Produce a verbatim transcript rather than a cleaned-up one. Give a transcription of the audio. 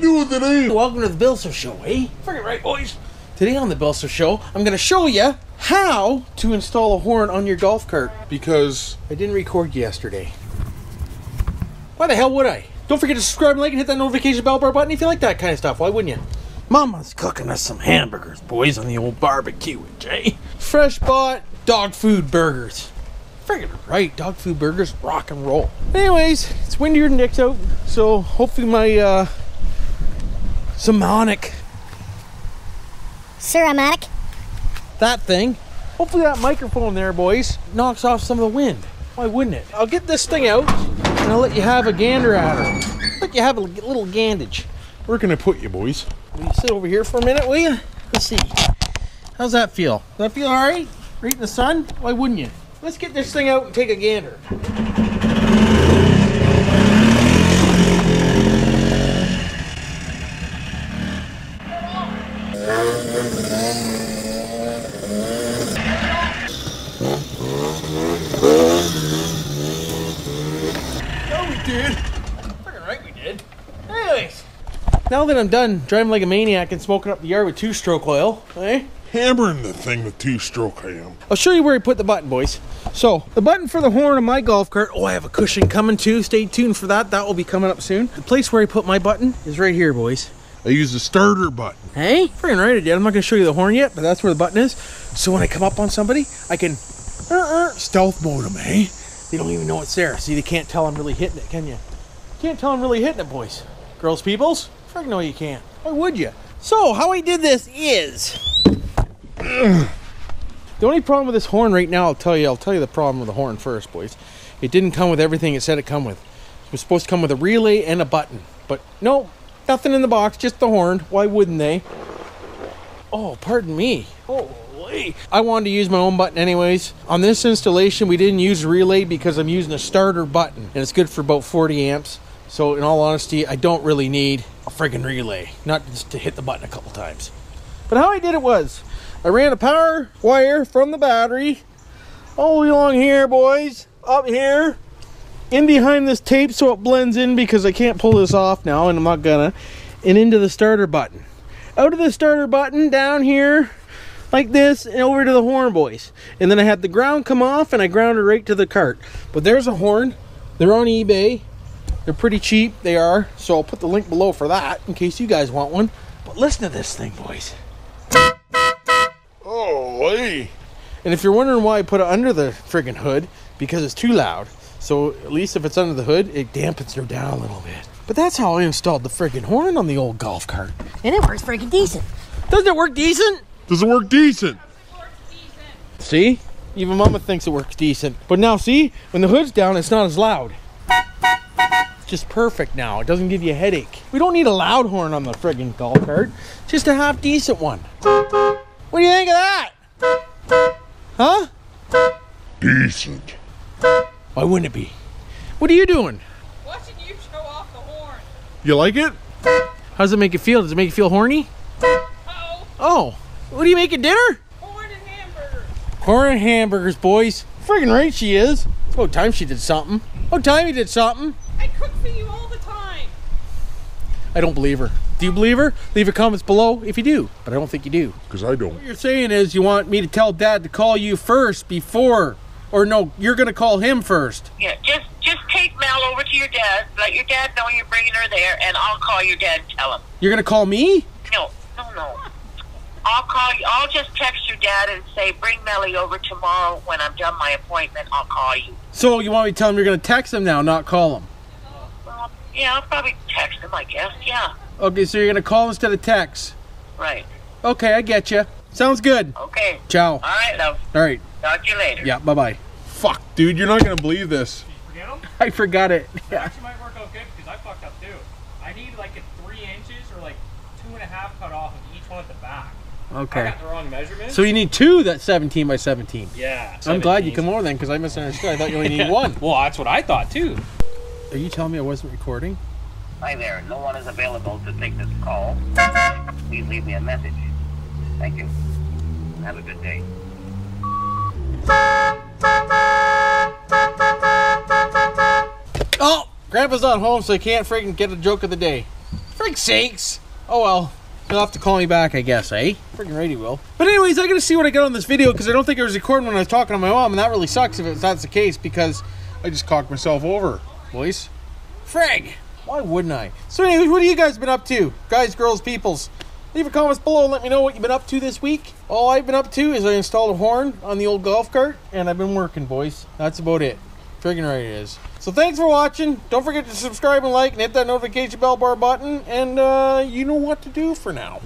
doing today? Welcome to the BillSiff Show, eh? Freaking right, boys. Today on the BillSiff Show, I'm going to show you how to install a horn on your golf cart. Because I didn't record yesterday. Why the hell would I? Don't forget to subscribe and like and hit that notification bell bar button if you like that kind of stuff. Why wouldn't you? Mama's cooking us some hamburgers, boys, on the old barbecue, eh? Fresh bought dog food burgers. Friggin' right, dog food burgers rock and roll. Anyways, it's windier than Nick's out, so hopefully my uh Simonic Simonic that thing, hopefully that microphone there, boys, knocks off some of the wind. Why wouldn't it? I'll get this thing out and I'll let you have a gander at her. Let you have a little gandage. Where can I put you, boys? Will you sit over here for a minute, will you? Let's see. How's that feel? Does that feel alright? Right in the sun? Why wouldn't you? Let's get this thing out and take a gander. No, we did. Freaking right we did. Anyways. Now that I'm done driving like a maniac and smoking up the yard with two-stroke oil, eh? Hammering the thing with two-stroke I am. I'll show you where he put the button, boys. So, the button for the horn on my golf cart. Oh, I have a cushion coming too. Stay tuned for that. That will be coming up soon. The place where I put my button is right here, boys. I used the starter button. Hey? Freaking right I did. I'm not going to show you the horn yet, but that's where the button is. So when I come up on somebody, I can uh-uh, stealth mode them, eh? They don't even know it's there. See, they can't tell I'm really hitting it, can you? Can't tell I'm really hitting it, boys. Girls, peoples? Freaking no, you can't. Why would you? So, how I did this is... The only problem with this horn right now, I'll tell you, I'll tell you the problem with the horn first, boys. It didn't come with everything it said it come with. It was supposed to come with a relay and a button, but no, nothing in the box, just the horn. Why wouldn't they? Oh, pardon me. Holy! I wanted to use my own button anyways. On this installation, we didn't use relay because I'm using a starter button, and it's good for about forty amps. So in all honesty, I don't really need a friggin' relay, not just to hit the button a couple times. But how I did it was, I ran a power wire from the battery all along here, boys, up here, in behind this tape so it blends in because I can't pull this off now, and I'm not gonna, and into the starter button. Out of the starter button, down here, like this, and over to the horn, boys. And then I had the ground come off, and I grounded right to the cart. But there's a horn. They're on eBay. They're pretty cheap. They are. So I'll put the link below for that in case you guys want one. But listen to this thing, boys. Oh, hey. And if you're wondering why I put it under the friggin' hood, because it's too loud. So at least if it's under the hood, it dampens her down a little bit. But that's how I installed the friggin' horn on the old golf cart. And it works friggin' decent. Doesn't it work decent? Does it work decent? It works decent. See? Even Mama thinks it works decent. But now see, when the hood's down, it's not as loud. It's just perfect now. It doesn't give you a headache. We don't need a loud horn on the friggin' golf cart. Just a half-decent one. What do you think of that? Huh? Decent. Why wouldn't it be? What are you doing? Watching you show off the horn. You like it? How does it make you feel? Does it make you feel horny? Uh-oh. Oh. What are you making dinner? Horn and hamburgers. Horn and hamburgers, boys. Friggin' right she is. It's about time she did something. About time you did something. I cook for you all the time. I don't believe her. Do you believe her? Leave your comments below if you do, but I don't think you do. Because I don't. What you're saying is you want me to tell Dad to call you first before, or no, you're going to call him first. Yeah, just just take Mel over to your dad, let your dad know you're bringing her there, and I'll call your dad and tell him. You're going to call me? No, no, no. I'll call you, I'll just text your dad and say, bring Melly over tomorrow when I'm done my appointment, I'll call you. So you want me to tell him you're going to text him now, not call him? Well, yeah, I'll probably text him, I guess, yeah. Okay, so you're going to call instead of text. Right. Okay, I get you. Sounds good. Okay. Ciao. All right, love. All right. Talk to you later. Yeah, bye-bye. Fuck, dude, you're not going to believe this. Did you forget them? I forgot it. Yeah. It actually might work out good because I fucked up, too. I need like a three inches or like two and a half cut off of each one at the back. Okay. I got the wrong measurement. So you need two that's seventeen by seventeen. Yeah. seventeen. I'm glad you come over then because I misunderstood. I thought you only needed one. Well, that's what I thought, too. Are you telling me I wasn't recording? Hi there, no one is available to take this call. Please leave me a message. Thank you. Have a good day. Oh! Grandpa's not home, so he can't friggin' get a joke of the day. Frick's sakes. Oh well. You'll have to call me back, I guess, eh? Freaking right, he will. But anyways, I gotta see what I got on this video because I don't think I was recording when I was talking to my mom, and that really sucks if it, that's the case because I just cocked myself over, boys. Frig! Why wouldn't I? So anyways, what have you guys been up to? Guys, girls, peoples. Leave your comments below and let me know what you've been up to this week. All I've been up to is I installed a horn on the old golf cart, and I've been working, boys. That's about it. Friggin' right it is. So thanks for watching. Don't forget to subscribe and like and hit that notification bell bar button. And uh, you know what to do for now.